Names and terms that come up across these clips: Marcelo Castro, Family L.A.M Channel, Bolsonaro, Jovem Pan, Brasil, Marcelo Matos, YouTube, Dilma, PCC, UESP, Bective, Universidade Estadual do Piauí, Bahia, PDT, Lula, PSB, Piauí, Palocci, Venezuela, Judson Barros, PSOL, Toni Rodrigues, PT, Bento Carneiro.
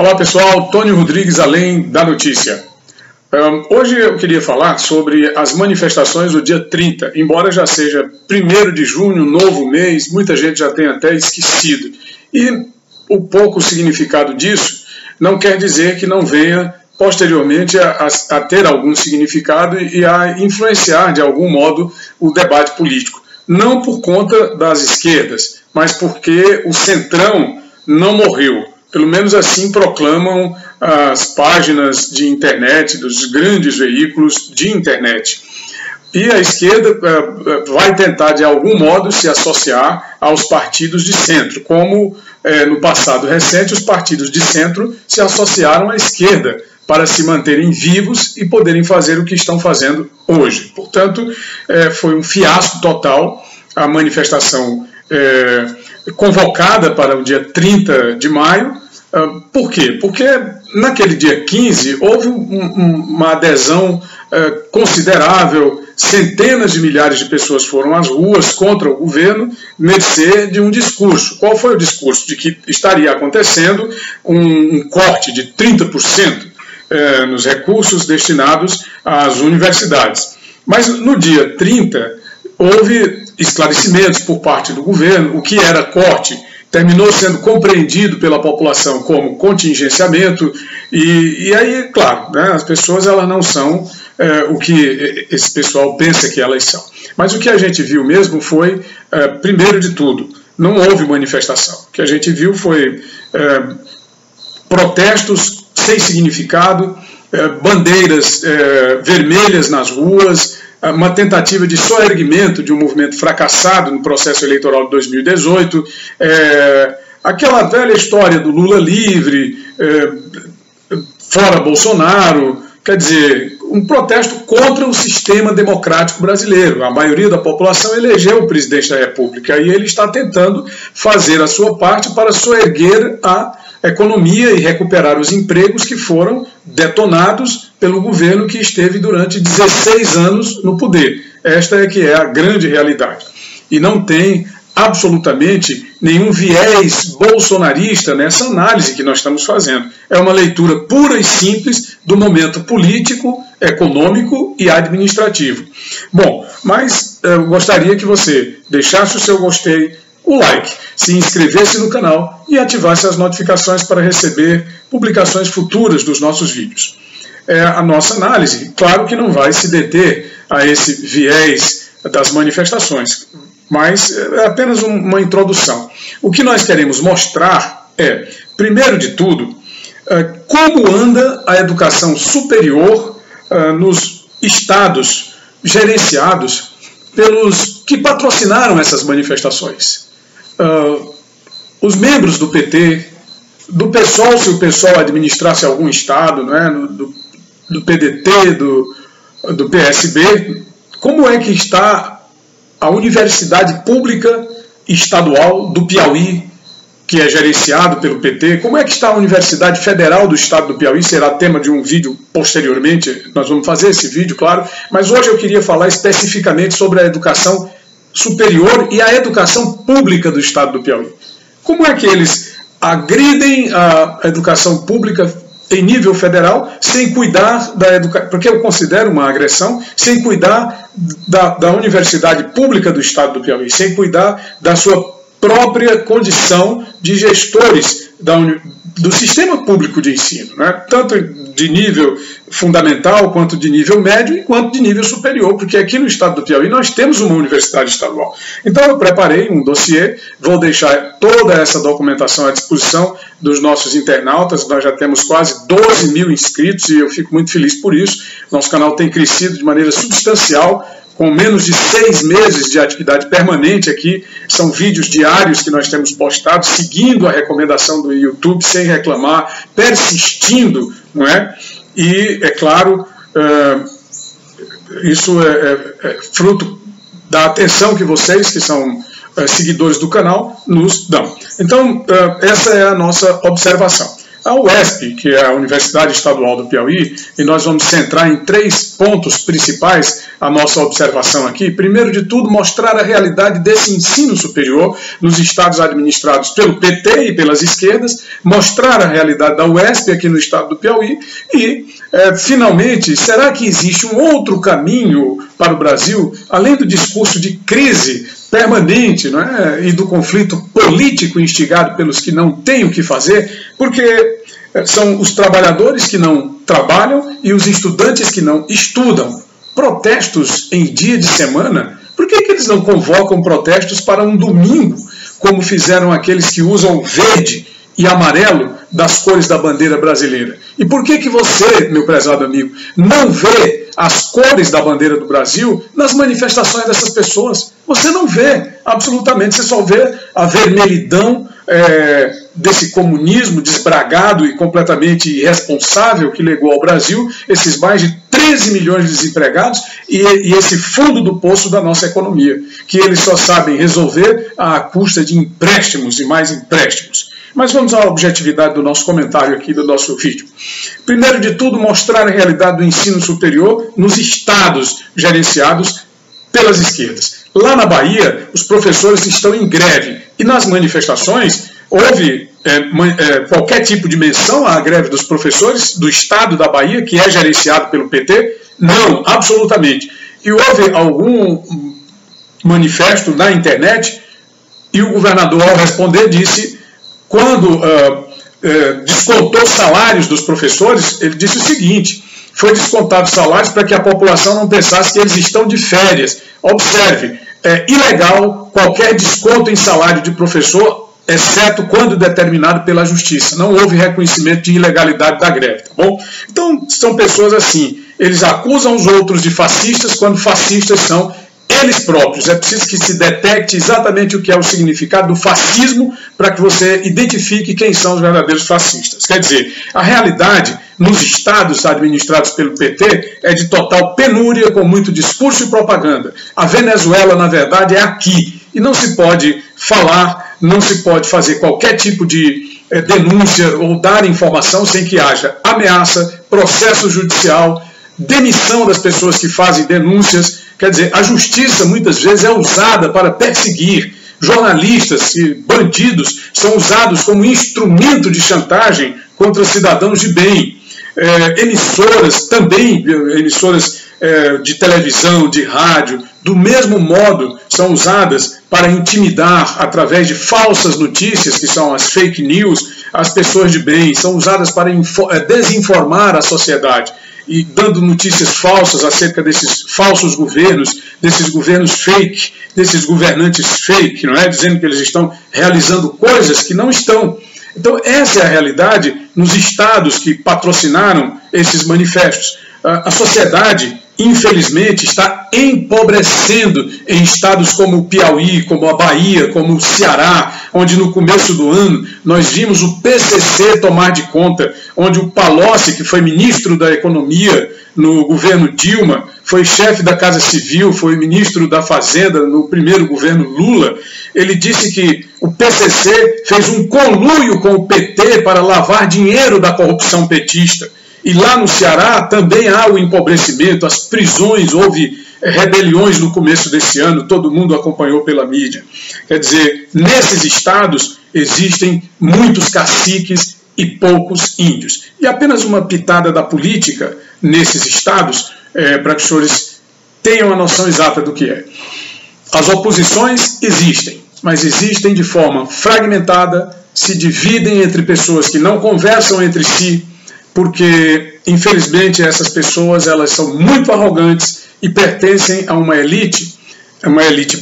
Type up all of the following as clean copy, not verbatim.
Olá pessoal, Toni Rodrigues, além da notícia. Hoje eu queria falar sobre as manifestações do dia 30, embora já seja 1º de junho, novo mês, muita gente já tem até esquecido. E o pouco significado disso não quer dizer que não venha posteriormente a ter algum significado e a influenciar de algum modo o debate político. Não por conta das esquerdas, mas porque o centrão não morreu. Pelo menos assim proclamam as páginas de internet, dos grandes veículos de internet. E a esquerda vai tentar, de algum modo, se associar aos partidos de centro, como no passado recente os partidos de centro se associaram à esquerda para se manterem vivos e poderem fazer o que estão fazendo hoje. Portanto, foi um fiasco total a manifestação convocada para o dia 30 de maio. Por quê? Porque naquele dia 15 houve uma adesão considerável, centenas de milhares de pessoas foram às ruas contra o governo, mercê de um discurso. Qual foi o discurso? De que estaria acontecendo um corte de 30% nos recursos destinados às universidades. Mas no dia 30 houve esclarecimentos por parte do governo. O que era corte terminou sendo compreendido pela população como contingenciamento, e aí, claro, né, as pessoas elas não são o que esse pessoal pensa que elas são. Mas o que a gente viu mesmo foi, primeiro de tudo, não houve manifestação. O que a gente viu foi protestos sem significado, bandeiras vermelhas nas ruas, uma tentativa de soerguimento de um movimento fracassado no processo eleitoral de 2018, aquela velha história do Lula livre, fora Bolsonaro, quer dizer, um protesto contra o sistema democrático brasileiro. A maioria da população elegeu o presidente da República e ele está tentando fazer a sua parte para soerguer a economia e recuperar os empregos que foram detonados pelo governo que esteve durante 16 anos no poder. Esta é que é a grande realidade. E não tem absolutamente nenhum viés bolsonarista nessa análise que nós estamos fazendo. É uma leitura pura e simples do momento político, econômico e administrativo. Bom, mas eu gostaria que você deixasse o seu gostei, o like, se inscrevesse no canal e ativasse as notificações para receber publicações futuras dos nossos vídeos. A nossa análise, claro que não vai se deter a esse viés das manifestações, mas é apenas uma introdução. O que nós queremos mostrar é, primeiro de tudo, como anda a educação superior nos estados gerenciados pelos que patrocinaram essas manifestações. Os membros do PT, do PSOL, se o PSOL administrasse algum estado, né, do PDT, do PSB, como é que está a Universidade Pública Estadual do Piauí, que é gerenciado pelo PT? Como é que está a Universidade Federal do Estado do Piauí? Será tema de um vídeo posteriormente, nós vamos fazer esse vídeo, claro, mas hoje eu queria falar especificamente sobre a educação superior e a educação pública do Estado do Piauí. Como é que eles agridem a educação pública em nível federal sem cuidar da educação, porque eu considero uma agressão, sem cuidar da Universidade Pública do Estado do Piauí, sem cuidar da sua própria condição de gestores do sistema público de ensino, né? Tanto de nível fundamental, quanto de nível médio e quanto de nível superior, porque aqui no estado do Piauí nós temos uma universidade estadual. Então eu preparei um dossiê, vou deixar toda essa documentação à disposição dos nossos internautas. Nós já temos quase 12 mil inscritos e eu fico muito feliz por isso. Nosso canal tem crescido de maneira substancial, com menos de 6 meses de atividade permanente aqui. São vídeos diários que nós temos postado, seguindo a recomendação do YouTube, sem reclamar, persistindo, não é? E, é claro, isso é fruto da atenção que vocês, que são seguidores do canal, nos dão. Então, essa é a nossa observação. a UESP, que é a Universidade Estadual do Piauí, e nós vamos centrar em três pontos principais a nossa observação aqui. Primeiro de tudo, mostrar a realidade desse ensino superior nos estados administrados pelo PT e pelas esquerdas, mostrar a realidade da UESP aqui no estado do Piauí e, finalmente, será que existe um outro caminho para o Brasil, além do discurso de crise permanente, não é? E do conflito político instigado pelos que não têm o que fazer, porque são os trabalhadores que não trabalham e os estudantes que não estudam. Protestos em dia de semana, por que que eles não convocam protestos para um domingo, como fizeram aqueles que usam verde e amarelo das cores da bandeira brasileira? E por que que você, meu prezado amigo, não vê as cores da bandeira do Brasil nas manifestações dessas pessoas? Você não vê, absolutamente, você só vê a vermelhidão desse comunismo desbragado e completamente irresponsável que legou ao Brasil esses mais de 13 milhões de desempregados e esse fundo do poço da nossa economia, que eles só sabem resolver à custa de empréstimos e mais empréstimos. Mas vamos à objetividade do nosso comentário aqui, do nosso vídeo. Primeiro de tudo, mostrar a realidade do ensino superior nos estados gerenciados pelas esquerdas. Lá na Bahia, os professores estão em greve e nas manifestações houve qualquer tipo de menção à greve dos professores do estado da Bahia, que é gerenciado pelo PT? Não, absolutamente. E houve algum manifesto na internet e o governador, ao responder, disse... Quando descontou salários dos professores, ele disse o seguinte, foi descontado salários para que a população não pensasse que eles estão de férias. Observe, é ilegal qualquer desconto em salário de professor, exceto quando determinado pela justiça. Não houve reconhecimento de ilegalidade da greve, tá bom? Então, são pessoas assim, eles acusam os outros de fascistas quando fascistas são eles próprios. É preciso que se detecte exatamente o que é o significado do fascismo para que você identifique quem são os verdadeiros fascistas. Quer dizer, a realidade nos estados administrados pelo PT é de total penúria, com muito discurso e propaganda. A Venezuela, na verdade, é aqui. E não se pode falar, não se pode fazer qualquer tipo de denúncia ou dar informação sem que haja ameaça, processo judicial, demissão das pessoas que fazem denúncias. Quer dizer, a justiça muitas vezes é usada para perseguir. Jornalistas e bandidos são usados como instrumento de chantagem contra cidadãos de bem. Emissoras também, emissoras de televisão, de rádio, do mesmo modo são usadas para intimidar através de falsas notícias, que são as fake news, as pessoas de bem, são usadas para desinformar a sociedade. E dando notícias falsas acerca desses falsos governos, desses governos fake, desses governantes fake, não é? Dizendo que eles estão realizando coisas que não estão. Então, essa é a realidade nos estados que patrocinaram esses manifestos. A sociedade, infelizmente, está empobrecendo em estados como o Piauí, como a Bahia, como o Ceará, onde no começo do ano nós vimos o PCC tomar de conta, onde o Palocci, que foi ministro da Economia no governo Dilma, foi chefe da Casa Civil, foi ministro da Fazenda no primeiro governo Lula, ele disse que o PCC fez um conluio com o PT para lavar dinheiro da corrupção petista. E lá no Ceará também há o empobrecimento, as prisões, houve rebeliões no começo desse ano, todo mundo acompanhou pela mídia. Quer dizer, nesses estados existem muitos caciques e poucos índios. E apenas uma pitada da política nesses estados, para que os senhores tenham a noção exata do que é. As oposições existem, mas existem de forma fragmentada, se dividem entre pessoas que não conversam entre si, porque, infelizmente, essas pessoas elas são muito arrogantes e pertencem a uma elite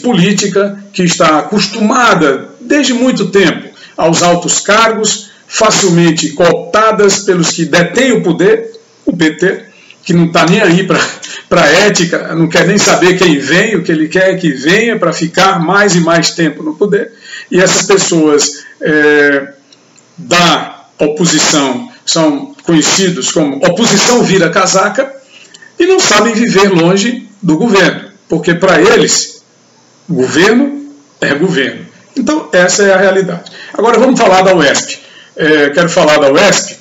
política que está acostumada, desde muito tempo, aos altos cargos, facilmente cooptadas pelos que detêm o poder, o PT, que não está nem aí para a ética, não quer nem saber quem vem, o que ele quer que venha para ficar mais e mais tempo no poder. E essas pessoas da oposição são conhecidos como oposição vira casaca e não sabem viver longe do governo, porque para eles governo é governo. Então essa é a realidade. Agora vamos falar da UESP. quero falar da UESP,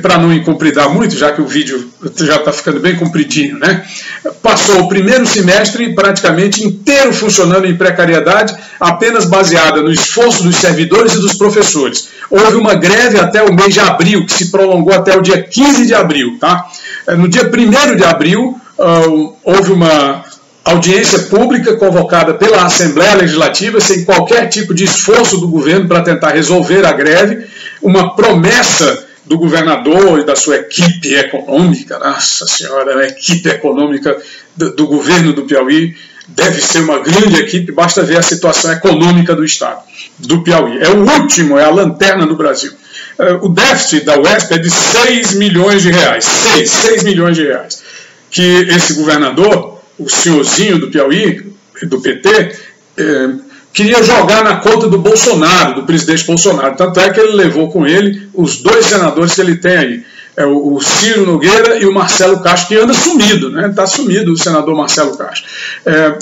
para não incompridar muito, já que o vídeo já está ficando bem compridinho, né? Passou o primeiro semestre praticamente inteiro funcionando em precariedade, apenas baseada no esforço dos servidores e dos professores. Houve uma greve até o mês de abril, que se prolongou até o dia 15 de abril. Tá? No dia 1º de abril, houve uma audiência pública convocada pela Assembleia Legislativa, sem qualquer tipo de esforço do governo para tentar resolver a greve, uma promessa do governador e da sua equipe econômica. Nossa senhora, a equipe econômica do governo do Piauí deve ser uma grande equipe, basta ver a situação econômica do estado do Piauí. É o último, é a lanterna do Brasil. O déficit da UESP é de 6 milhões de reais, 6 milhões de reais, que esse governador, o senhorzinho do Piauí, do PT, queria jogar na conta do Bolsonaro, do presidente Bolsonaro. Tanto é que ele levou com ele os dois senadores que ele tem aí, o Ciro Nogueira e o Marcelo Castro, que anda sumido, né? Está sumido o senador Marcelo Castro.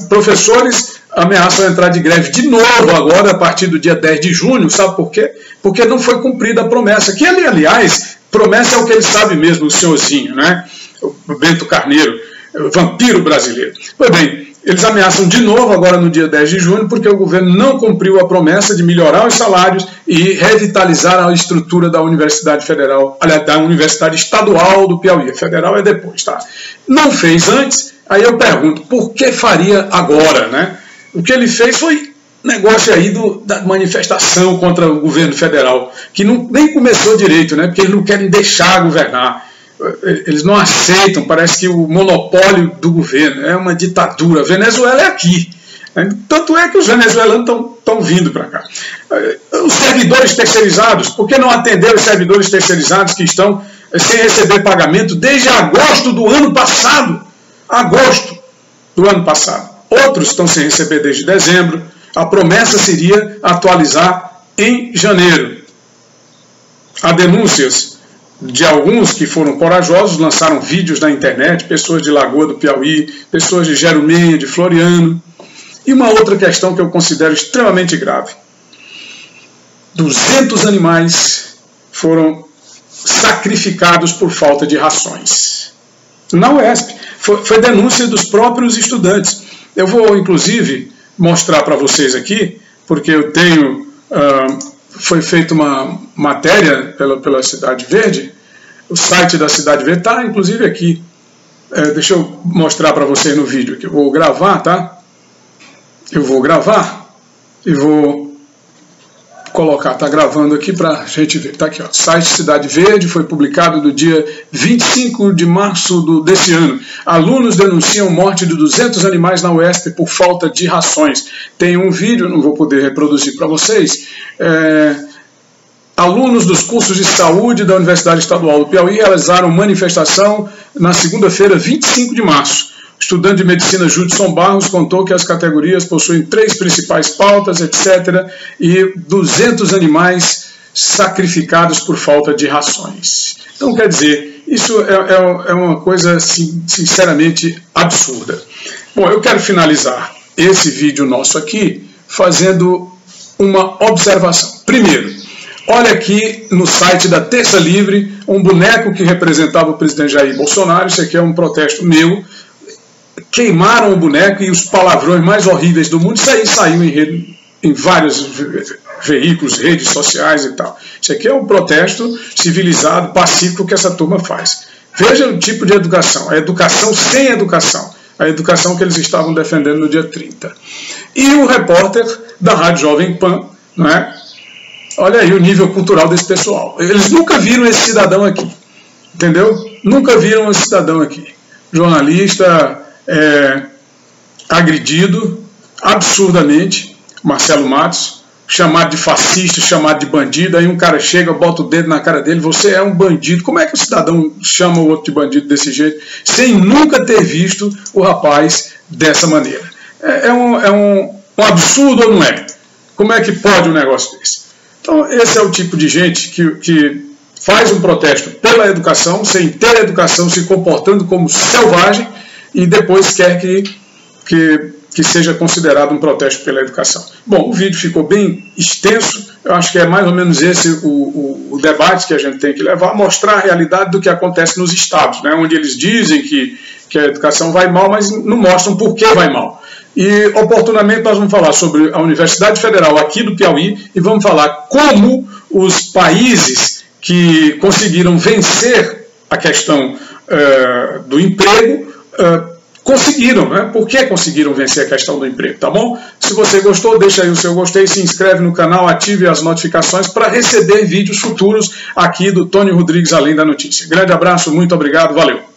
Professores ameaçam entrar de greve de novo agora, a partir do dia 10 de junho, sabe por quê? Porque não foi cumprida a promessa, que ele, aliás, promessa é o que ele sabe mesmo, o senhorzinho, né? O Bento Carneiro, o vampiro brasileiro. Pois bem, eles ameaçam de novo agora no dia 10 de junho porque o governo não cumpriu a promessa de melhorar os salários e revitalizar a estrutura da Universidade Federal, aliás, da Universidade Estadual do Piauí. A federal é depois, tá? Não fez antes, aí eu pergunto, por que faria agora, né? O que ele fez foi negócio aí da manifestação contra o governo federal, que nem começou direito, né? Porque eles não querem deixar governar. Eles não aceitam, parece que o monopólio do governo é uma ditadura. A Venezuela é aqui. Tanto é que os venezuelanos estão vindo para cá. Os servidores terceirizados, por que não atender os servidores terceirizados que estão sem receber pagamento desde agosto do ano passado? Agosto do ano passado. Outros estão sem receber desde dezembro. A promessa seria atualizar em janeiro. Há denúncias de alguns que foram corajosos, lançaram vídeos na internet, pessoas de Lagoa do Piauí, pessoas de Jerumeia, de Floriano. E uma outra questão que eu considero extremamente grave. 200 animais foram sacrificados por falta de rações. Na UESP, foi denúncia dos próprios estudantes. Eu vou, inclusive, mostrar para vocês aqui, porque eu tenho... foi feita uma matéria pela Cidade Verde, o site da Cidade Verde está inclusive aqui. Deixa eu mostrar para vocês no vídeo que eu vou gravar, tá? Eu vou gravar e vou colocar, tá gravando aqui para a gente ver. Tá aqui, ó, site Cidade Verde, foi publicado no dia 25 de março desse ano. Alunos denunciam morte de 200 animais na UESP por falta de rações. Tem um vídeo, não vou poder reproduzir para vocês. Alunos dos cursos de saúde da Universidade Estadual do Piauí realizaram manifestação na segunda-feira, 25 de março. Estudante de medicina Judson Barros contou que as categorias possuem 3 principais pautas, etc., e 200 animais sacrificados por falta de rações. Então, quer dizer, isso é uma coisa sinceramente absurda. Bom, eu quero finalizar esse vídeo nosso aqui fazendo uma observação. Primeiro, olha aqui no site da Terça Livre um boneco que representava o presidente Jair Bolsonaro. Isso aqui é um protesto meu. Queimaram o boneco e os palavrões mais horríveis do mundo. Isso aí saiu em vários veículos, redes sociais e tal. Isso aqui é um protesto civilizado, pacífico que essa turma faz. Veja o tipo de educação. A educação sem educação. A educação que eles estavam defendendo no dia 30. E o repórter da Rádio Jovem Pan, não é? Olha aí o nível cultural desse pessoal. Eles nunca viram esse cidadão aqui. Entendeu? Nunca viram esse cidadão aqui. Jornalista... agredido absurdamente, Marcelo Matos, chamado de fascista, chamado de bandido. Aí um cara chega, bota o dedo na cara dele: você é um bandido. Como é que o cidadão chama o outro de bandido desse jeito, sem nunca ter visto o rapaz dessa maneira? É um absurdo, ou não é? Como é que pode um negócio desse? Então esse é o tipo de gente que faz um protesto pela educação, sem ter educação, se comportando como selvagem, e depois quer que que seja considerado um protesto pela educação. Bom, o vídeo ficou bem extenso, eu acho que é mais ou menos esse o debate que a gente tem que levar, mostrar a realidade do que acontece nos estados, né, onde eles dizem que a educação vai mal, mas não mostram por que vai mal. E, oportunamente, nós vamos falar sobre a Universidade Federal aqui do Piauí e vamos falar como os países que conseguiram vencer a questão do emprego conseguiram, né? Por que conseguiram vencer a questão do emprego, tá bom? Se você gostou, deixa aí o seu gostei, se inscreve no canal, ative as notificações para receber vídeos futuros aqui do Toni Rodrigues Além da Notícia. Grande abraço, muito obrigado, valeu!